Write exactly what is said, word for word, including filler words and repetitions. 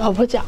老婆讲。